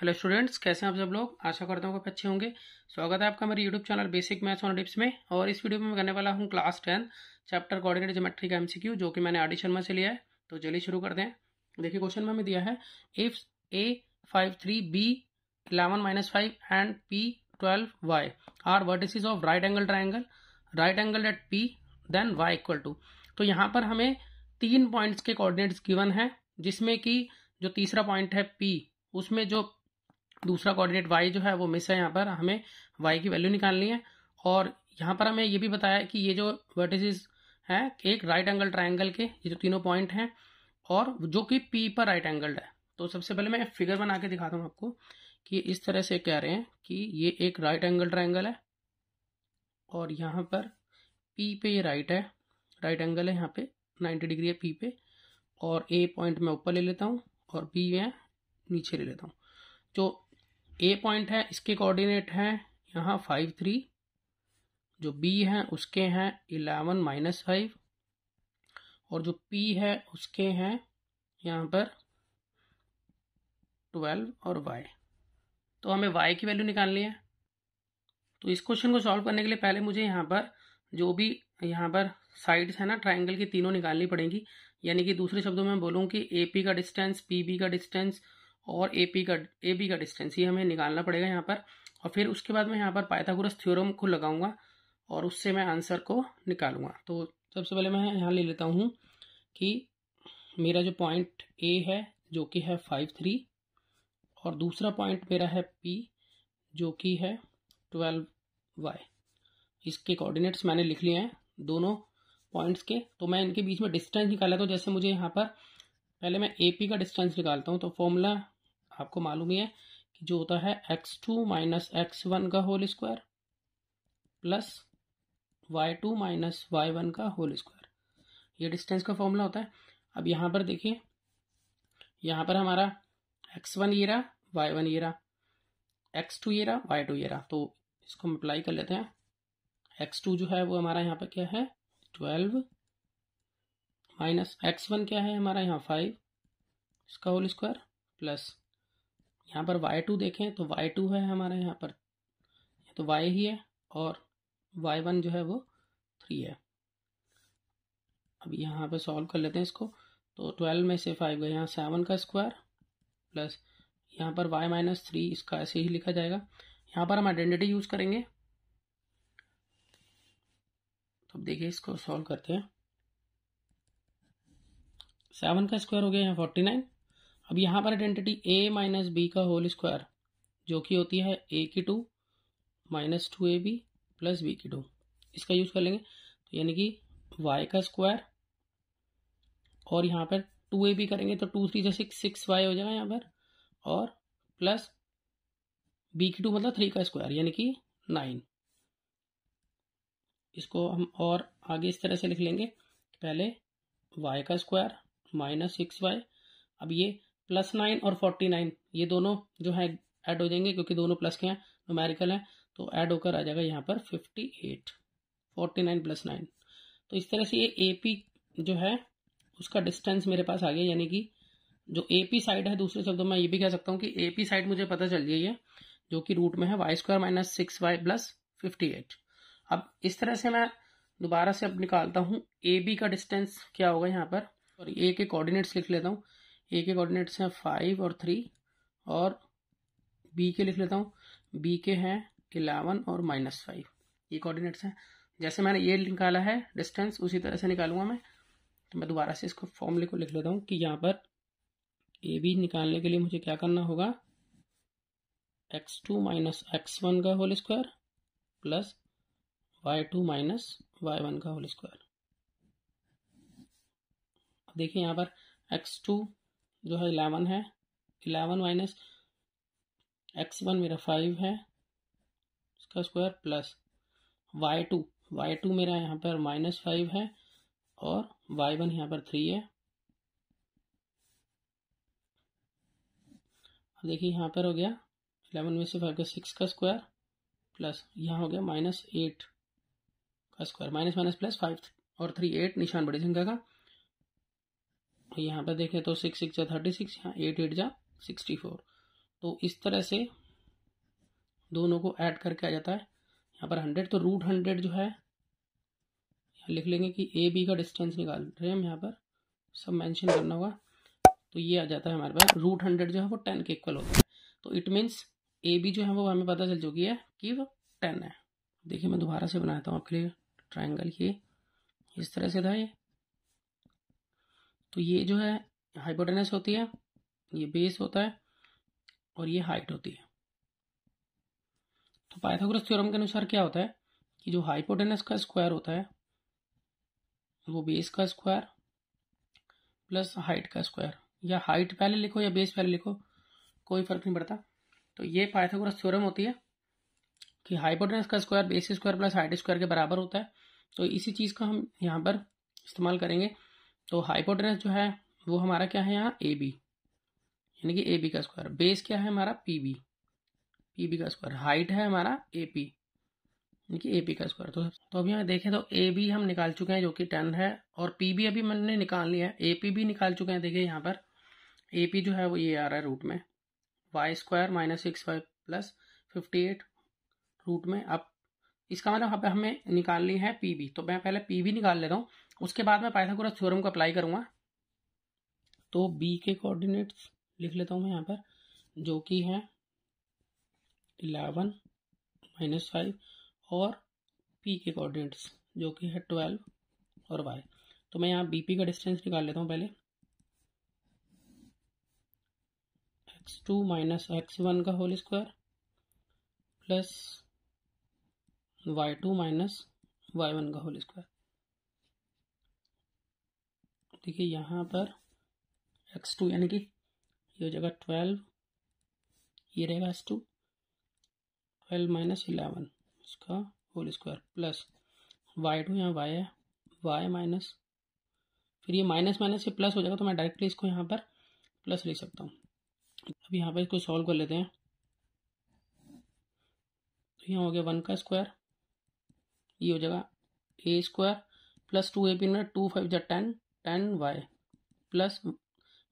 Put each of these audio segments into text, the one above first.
Hello students, कैसे हैं आप सब लोग। आशा करता हूँ आप अच्छे होंगे। स्वागत है आपका मेरे यूट्यूब चैनल बेसिक मैथ्स और डिप्स में। और इस वीडियो में मैं करने वाला हूँ क्लास 10 चैप्टर कोऑर्डिनेट ज्योमेट्री का एमसीक्यू, जो कि मैंने आरडी शर्मा से लिया है। तो चलिए शुरू करते हैं। देखिए, क्वेश्चन में हमें दिया है if A53 B11 - 5 and P12Y are vertices of right angle triangle, right angle at P then Y = तो यहाँ पर हमें 3 पॉइंट्स के कोऑर्डिनेट्स गिवन है, जिसमें कि जो तीसरा पॉइंट है P, उसमें जो दूसरा कोऑर्डिनेट y जो है वो मिस है। यहाँ पर हमें y की वैल्यू निकालनी है। और यहाँ पर हमें ये भी बताया कि ये जो वर्टिसेस हैं एक राइट एंगल ट्राइंगल के, ये जो तीनों पॉइंट हैं, और जो कि p पर राइट एंगल्ड है। तो सबसे पहले मैं फिगर बना के दिखाता हूँ आपको कि इस तरह से कह रहे हैं कि ये एक राइट एंगल ट्राइंगल है और यहाँ पर p पे ये राइट है, राइट एंगल है, यहाँ पे 90 डिग्री है p पे। और a पॉइंट मैं ऊपर ले लेता हूँ और b मैं नीचे ले लेता हूँ। जो ए पॉइंट है इसके कोऑर्डिनेट है यहाँ 5, 3, जो बी है उसके हैं 11 - 5 और जो पी है उसके हैं यहाँ पर 12 और वाई। तो हमें वाई की वैल्यू निकालनी है। तो इस क्वेश्चन को सॉल्व करने के लिए पहले मुझे यहाँ पर जो भी यहाँ पर साइड्स है ना ट्राइंगल की, तीनों निकालनी पड़ेंगी। यानी कि दूसरे शब्दों में बोलूँ कि ए पी का डिस्टेंस, पी बी का डिस्टेंस और ए बी का डिस्टेंस, ये हमें निकालना पड़ेगा यहाँ पर। और फिर उसके बाद मैं यहाँ पर पाइथागोरस थ्योरम को लगाऊंगा और उससे मैं आंसर को निकालूंगा। तो सबसे पहले मैं यहाँ ले लेता हूँ कि मेरा जो पॉइंट ए है जो कि है 5, 3 और दूसरा पॉइंट मेरा है पी जो कि है 12 वाई। इसके कोऑर्डिनेट्स मैंने लिख लिए हैं दोनों पॉइंट्स के। तो मैं इनके बीच में डिस्टेंस निकाला। तो जैसे मुझे यहाँ पर पहले मैं ए पी का डिस्टेंस निकालता हूँ। तो फॉर्मूला आपको मालूम ही है कि जो होता है x2 - x1 का whole square plus y2 - y1 का होल स्क्वायर, ये डिस्टेंस का फॉर्मूला होता है। अब यहाँ पर देखिए, यहाँ पर हमारा x1 ये रहा, y1 ये रहा, x2 ये रहा, y2 ये रहा। तो इसको हम अप्लाई कर लेते हैं। x2 जो है वो हमारा यहाँ पर क्या है 12 माइनस x1 क्या है हमारा यहाँ 5 इसका होल स्क्वायर प्लस यहाँ पर y2 देखें तो y2 है हमारा यहाँ पर, तो y ही है, और y1 जो है वो 3 है। अब यहाँ पे सॉल्व कर लेते हैं इसको। तो 12 में से 5 गए, यहाँ 7 का स्क्वायर प्लस यहाँ पर y - 3, इसका ऐसे ही लिखा जाएगा। यहाँ पर हम आइडेंटिटी यूज़ करेंगे। तो अब देखिए इसको सॉल्व करते हैं। 7 का स्क्वायर हो गया यहाँ 49। अब यहाँ पर आइडेंटिटी a - b का होल स्क्वायर जो कि होती है a की 2 - 2ab प्लस b की 2, इसका यूज़ कर लेंगे। तो यानी कि y का स्क्वायर और यहाँ पर 2ab करेंगे तो 2, 3 से 6, 6y हो जाएगा यहाँ पर, और प्लस b की 2 मतलब 3 का स्क्वायर यानी कि 9। इसको हम और आगे इस तरह से लिख लेंगे। पहले y का स्क्वायर -6y, अब ये +9 और 49 ये दोनों जो है ऐड हो जाएंगे क्योंकि दोनों प्लस के हैं, न्यूमेरिकल हैं, तो ऐड होकर आ जाएगा यहाँ पर 58, 49 + 9। तो इस तरह से ये AP जो है उसका डिस्टेंस मेरे पास आ गया। यानी कि जो AP साइड है, दूसरे शब्दों में ये भी कह सकता हूँ कि AP साइड मुझे पता चल गई है, जो कि रूट में है y2 - 6y प्लस 58। अब इस तरह से मैं दोबारा से अब निकालता हूँ AB का डिस्टेंस क्या होगा यहाँ पर, और ए के कोऑर्डिनेट्स लिख लेता हूँ। ए के कोऑर्डिनेट्स हैं 5 और 3, और बी के लिख लेता हूँ, बी के हैं 11 और -5, ये कोऑर्डिनेट्स हैं। जैसे मैंने ये निकाला है डिस्टेंस, उसी तरह से निकालूंगा मैं। तो मैं दोबारा से इसको फॉर्मूले को लिख लेता हूँ कि यहाँ पर ए बी निकालने के लिए मुझे क्या करना होगा, x2 - x1 का whole square plus y2 - y1 का होल स्क्वायर। देखिए यहाँ पर x2 जो है 11 है, 11 - x1 मेरा 5 है इसका स्क्वायर प्लस y2 मेरा यहाँ पर -5 है और y1 यहाँ पर 3 है। अब देखिए यहाँ पर हो गया 11 में से 5 का 6 का स्क्वायर प्लस यहाँ हो गया -8 का स्क्वायर, माइनस प्लस 5 और 3, 8 निशान बड़ी संख्या का। यहाँ पर देखें तो 6, 6 जा 36, यहाँ 8, 8 जा 64, तो इस तरह से दोनों को ऐड करके आ जाता है। यहाँ पर 100 तो रूट 100 जो है लिख लेंगे कि ए बी का डिस्टेंस निकाल रहे हैं हम, यहाँ पर सब मेंशन करना होगा। तो ये आ जाता है हमारे पास रूट 100 जो है वो 10 के इक्वल होता है। तो इट मीन्स ए बी जो है वो हमें पता चल चुकी है कि वो 10 है। देखिए मैं दोबारा से बनाता हूँ आपके लिए ट्राइंगल, ये इस तरह से था ये। तो ये जो है हाइपोटेनस होती है, ये बेस होता है और ये हाइट होती है। तो पाइथागोरस थ्योरम के अनुसार क्या होता है कि जो हाइपोटेनस का स्क्वायर होता है वो बेस का स्क्वायर प्लस हाइट का स्क्वायर, या हाइट पहले लिखो या बेस पहले लिखो कोई फर्क नहीं पड़ता। तो ये पाइथागोरस थ्योरम होती है कि हाइपोटेनस का square base square plus height square के बराबर होता है। तो इसी चीज़ का हम यहाँ पर इस्तेमाल करेंगे। तो हाइपोटेनस जो है वो हमारा क्या है यहाँ ए बी, यानी कि ए बी का स्क्वायर। बेस क्या है हमारा पी बी का स्क्वायर। हाइट है हमारा ए पी, यानी कि ए पी का स्क्वायर। तो अभी यहाँ देखें तो ए बी हम निकाल चुके हैं जो कि 10 है, और पी बी अभी मैंने निकाल लिया है, ए पी भी निकाल चुके हैं। देखिए यहाँ पर ए पी जो है वो ये आ रहा है रूट में Y square minus 6y plus 58 root में। अब इसका मतलब हमें निकालनी है पी बी, तो मैं पहले पी बी निकाल लेता हूँ, उसके बाद मैं पाइथागोरस थ्योरम को अप्लाई करूँगा। तो बी के कोऑर्डिनेट्स लिख लेता हूँ मैं यहाँ पर, जो कि है 11 माइनस 5, और पी के कोऑर्डिनेट्स जो कि है 12 और वाई। तो मैं यहाँ बी पी का डिस्टेंस निकाल लेता हूँ पहले। x2 माइनस x1 का whole square plus y2 minus y1 का होल स्क्वायर। देखिए यहाँ पर x2 यानी कि ये हो जाएगा 12, ये रहेगा x2 12 माइनस 11 इसका होल स्क्वायर प्लस y2, यहाँ y है y माइनस, फिर ये माइनस माइनस से प्लस हो जाएगा, तो मैं डायरेक्टली इसको यहाँ पर प्लस लिख सकता हूँ। अब यहाँ पर इसको सॉल्व कर लेते हैं। तो यहाँ हो गया 1 का स्क्वायर, ये हो जाएगा ए स्क्वायर प्लस 2ab में 2 5 10 10y प्लस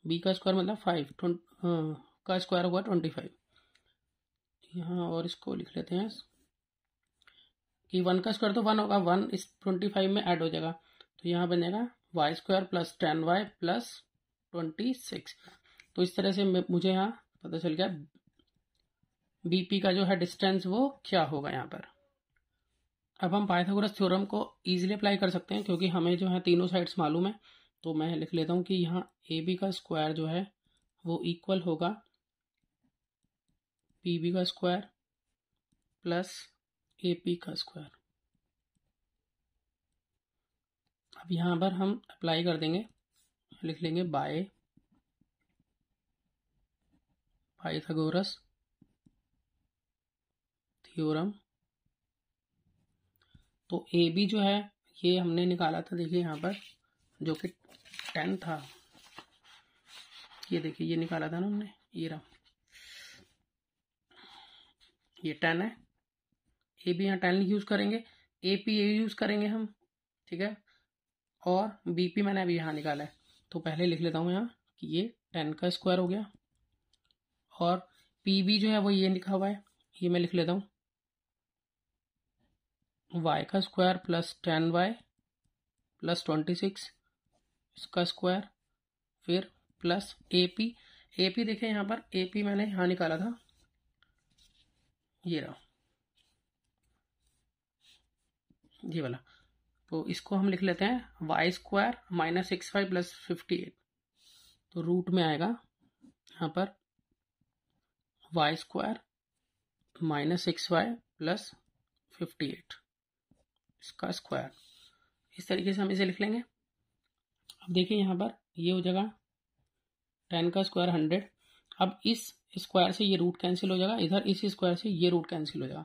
b का स्क्वायर मतलब 5 का स्क्वायर हुआ 25। यहाँ और इसको लिख लेते हैं कि 1 का स्क्वायर तो 1 होगा, 1 इस 25 में ऐड हो जाएगा, तो यहाँ बनेगा Y square plus 10y plus 26। तो इस तरह से मुझे यहाँ पता चल गया बीपी का जो है डिस्टेंस वो क्या होगा यहाँ पर। अब हम पाइथागोरस थ्योरम को ईजिली अप्लाई कर सकते हैं क्योंकि हमें जो है तीनों साइड्स मालूम है। तो मैं लिख लेता हूँ कि यहाँ ए बी का स्क्वायर जो है वो इक्वल होगा पी बी का स्क्वायर प्लस ए पी का स्क्वायर। अब यहाँ पर हम अप्लाई कर देंगे, लिख लेंगे बाय पाइथागोरस थ्योरम। तो ए बी जो है ये हमने निकाला था, देखिए यहाँ पर जो कि 10 था, ये देखिए ये निकाला था ना हमने, ये रहा ये 10 है। ए बी यहाँ 10 यूज़ करेंगे, ए पी ए यूज़ करेंगे हम, ठीक है। और बी पी मैंने अभी यहाँ निकाला है, तो पहले लिख लेता हूँ यहाँ कि ये 10 का स्क्वायर हो गया, और पी बी जो है वो ये लिखा हुआ है, ये मैं लिख लेता हूँ वाई का स्क्वायर प्लस 10y प्लस 26 इसका स्क्वायर, फिर plus A P. A P देखें यहाँ पर, ए पी मैंने यहाँ निकाला था, ये रहा ये वाला। तो इसको हम लिख लेते हैं Y square minus 6y plus 58, तो रूट में आएगा यहाँ पर Y square minus 6y plus 58 इसका स्क्वायर। इस तरीके से हम इसे लिख लेंगे। अब देखिए यहाँ पर ये हो जाएगा 10 का स्क्वायर 100। अब इस स्क्वायर से ये रूट कैंसिल हो जाएगा, इधर इस स्क्वायर से ये रूट कैंसिल हो जाएगा।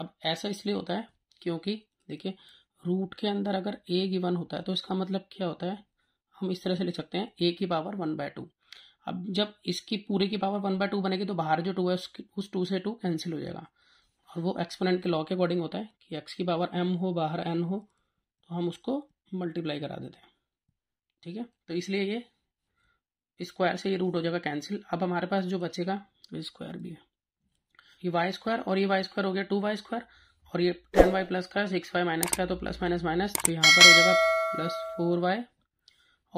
अब ऐसा इसलिए होता है क्योंकि देखिए रूट के अंदर अगर a गिवन होता है तो इसका मतलब क्या होता है, हम इस तरह से लिख सकते हैं a की पावर 1/2। अब जब इसकी पूरे की पावर 1/2 बनेगी तो बाहर जो 2 है उस 2 से 2 कैंसिल हो जाएगा, और वो एक्सपोनेंट के लॉ के अकॉर्डिंग होता है कि x की पावर m हो बाहर n हो, तो हम उसको मल्टीप्लाई करा देते हैं, ठीक है। तो इसलिए ये स्क्वायर से ये रूट हो जाएगा कैंसिल। अब हमारे पास जो बचेगा इसमें स्क्वायर भी है, ये वाई स्क्वायर और ये वाई स्क्वायर हो गया 2 वाई स्क्वायर और ये 10 वाई प्लस का 6 वाई माइनस का, तो प्लस माइनस माइनस, तो यहाँ पर हो जाएगा प्लस 4 वाई।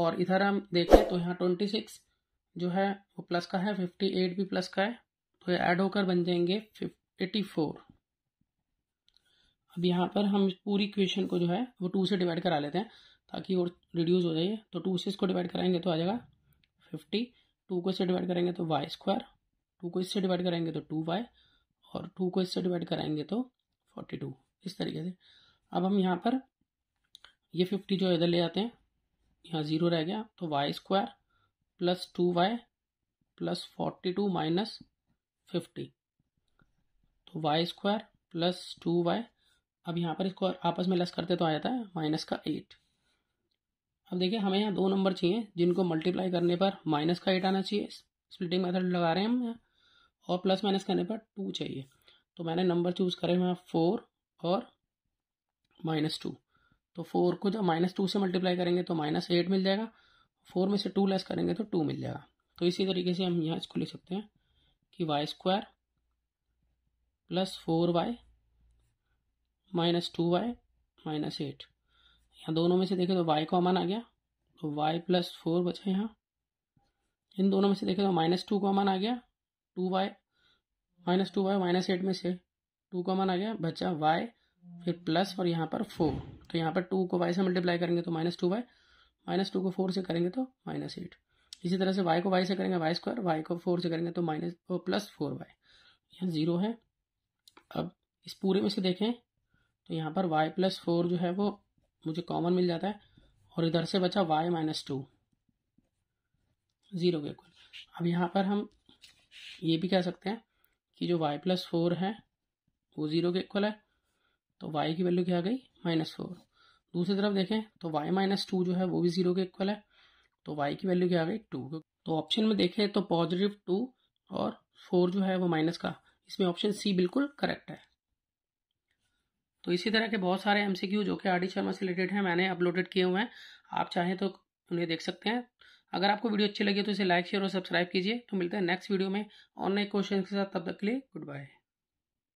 और इधर हम देखें तो यहाँ 26 जो है वो प्लस का है, 58 भी प्लस का है, तो ये ऐड होकर बन जाएंगे 84। अब यहाँ पर हम पूरी इक्वेशन को जो है वो 2 से डिवाइड करा लेते हैं ताकि और रिड्यूस हो जाए। तो 2 से इसको डिवाइड कराएंगे तो आ जाएगा 50, 2 को इससे डिवाइड करेंगे तो वाई स्क्वायर, 2 को इससे डिवाइड करेंगे तो 2 वाई और 2 को इससे डिवाइड कराएंगे तो 42, इस तरीके से। अब हम यहाँ पर ये 50 जो इधर ले आते हैं, यहाँ 0 रह गया, तो Y square plus 2 y plus 42 minus 50, तो वाई स्क्वायर प्लस 2 वाई। अब यहाँ पर इसको आपस में लेस करते तो आ जाता है माइनस का 8। अब देखिए हमें यहाँ 2 नंबर चाहिए जिनको मल्टीप्लाई करने पर माइनस का 8 आना चाहिए, स्प्लिटिंग मेथड लगा रहे हैं हम, और प्लस माइनस करने पर 2 चाहिए। तो मैंने नंबर चूज़ करे हुए 4 और -2। तो 4 को जब -2 से मल्टीप्लाई करेंगे तो -8 मिल जाएगा, 4 में से 2 लेस करेंगे तो 2 मिल जाएगा। तो इसी तरीके से हम यहाँ इसको लिख सकते हैं कि Y square plus 4 y minus 2 y minus 8। यहाँ दोनों में से देखें तो y कॉमन आ गया, तो y प्लस 4 बचा यहाँ। इन दोनों में से देखें तो -2 कॉमन आ गया, 2y माइनस 2y माइनस 8 में से 2 कॉमन आ गया, बचा y फिर प्लस और यहाँ पर 4। तो यहाँ पर 2 को y से मल्टीप्लाई करेंगे तो -2y, -2 को 4 से करेंगे तो -8। इसी तरह से y को y से करेंगे वाई स्क्वायर, वाई को 4 से करेंगे तो +4y। यहाँ 0 है। अब इस पूरे में से देखें तो यहाँ पर y प्लस 4 जो है वो मुझे कॉमन मिल जाता है और इधर से बचा y -2, 0 के इक्वल। अब यहाँ पर हम ये भी कह सकते हैं कि जो y प्लस 4 है वो 0 के इक्वल है, तो y की वैल्यू क्या आ गई -4। दूसरी तरफ देखें तो y -2 जो है वो भी 0 के इक्वल है, तो y की वैल्यू क्या आ गई 2। तो ऑप्शन में देखें तो +2 और 4 जो है वो माइनस का, इसमें ऑप्शन सी बिल्कुल करेक्ट है। तो इसी तरह के बहुत सारे एमसीक्यू जो कि आरडी शर्मा से रिलेटेड हैं मैंने अपलोडेड किए हुए हैं, आप चाहें तो उन्हें देख सकते हैं। अगर आपको वीडियो अच्छी लगी तो इसे लाइक, शेयर और सब्सक्राइब कीजिए। तो मिलते हैं नेक्स्ट वीडियो में और नए क्वेश्चन के साथ, तब तक के लिए गुड बाय।